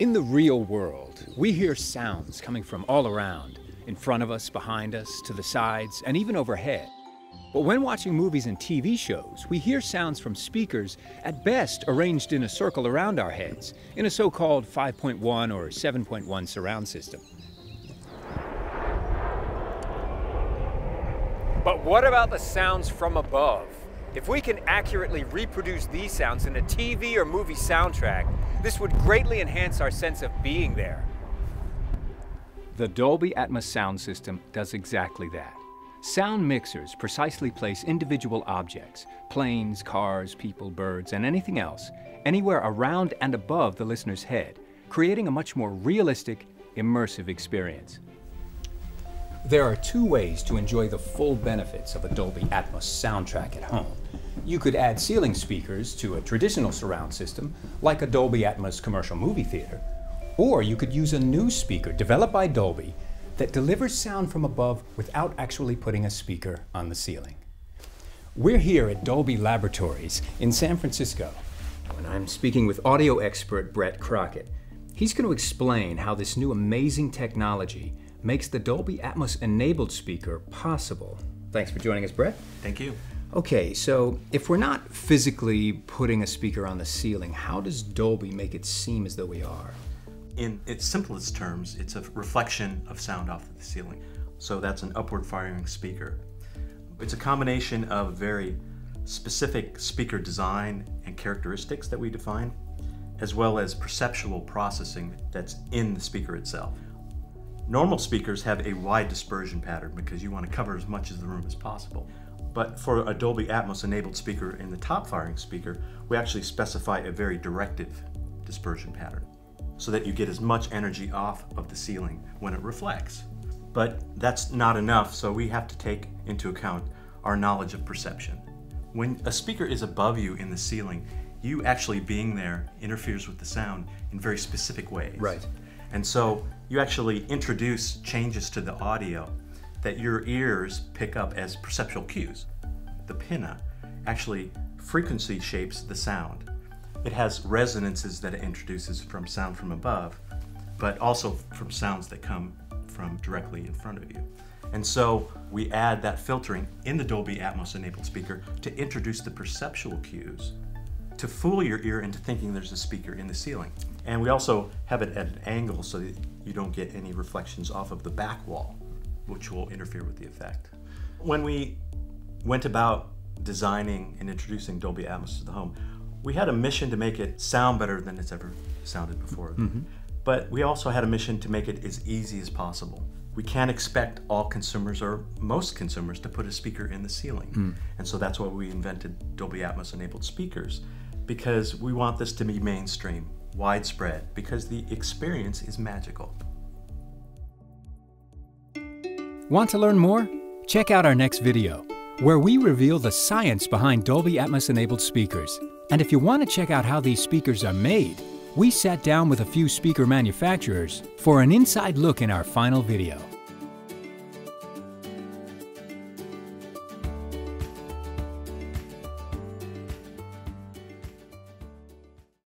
In the real world, we hear sounds coming from all around, in front of us, behind us, to the sides, and even overhead. But when watching movies and TV shows, we hear sounds from speakers, at best arranged in a circle around our heads, in a so-called 5.1 or 7.1 surround system. But what about the sounds from above? If we can accurately reproduce these sounds in a TV or movie soundtrack, this would greatly enhance our sense of being there. The Dolby Atmos sound system does exactly that. Sound mixers precisely place individual objects, planes, cars, people, birds, and anything else, anywhere around and above the listener's head, creating a much more realistic, immersive experience. There are two ways to enjoy the full benefits of a Dolby Atmos soundtrack at home. You could add ceiling speakers to a traditional surround system, like a Dolby Atmos commercial movie theater, or you could use a new speaker developed by Dolby that delivers sound from above without actually putting a speaker on the ceiling. We're here at Dolby Laboratories in San Francisco, and I'm speaking with audio expert Brett Crockett. He's going to explain how this new amazing technology makes the Dolby Atmos-enabled speaker possible. Thanks for joining us, Brett. Thank you. Okay, so if we're not physically putting a speaker on the ceiling, how does Dolby make it seem as though we are? In its simplest terms, it's a reflection of sound off of the ceiling. So that's an upward-firing speaker. It's a combination of very specific speaker design and characteristics that we define, as well as perceptual processing that's in the speaker itself. Normal speakers have a wide dispersion pattern because you want to cover as much of the room as possible. But for a Dolby Atmos enabled speaker and the top firing speaker, we actually specify a very directive dispersion pattern so that you get as much energy off of the ceiling when it reflects. But that's not enough, so we have to take into account our knowledge of perception. When a speaker is above you in the ceiling, you actually being there interferes with the sound in very specific ways. Right. And so you actually introduce changes to the audio that your ears pick up as perceptual cues. The pinna actually frequency shapes the sound. It has resonances that it introduces from sound from above, but also from sounds that come from directly in front of you. And so we add that filtering in the Dolby Atmos enabled speaker to introduce the perceptual cues to fool your ear into thinking there's a speaker in the ceiling. And we also have it at an angle so that you don't get any reflections off of the back wall, which will interfere with the effect. When we went about designing and introducing Dolby Atmos to the home, we had a mission to make it sound better than it's ever sounded before. Mm-hmm. But we also had a mission to make it as easy as possible. We can't expect all consumers or most consumers to put a speaker in the ceiling. Mm. And so that's why we invented Dolby Atmos enabled speakers, because we want this to be mainstream, widespread, because the experience is magical. Want to learn more? Check out our next video, where we reveal the science behind Dolby Atmos enabled speakers. And if you want to check out how these speakers are made, we sat down with a few speaker manufacturers for an inside look in our final video.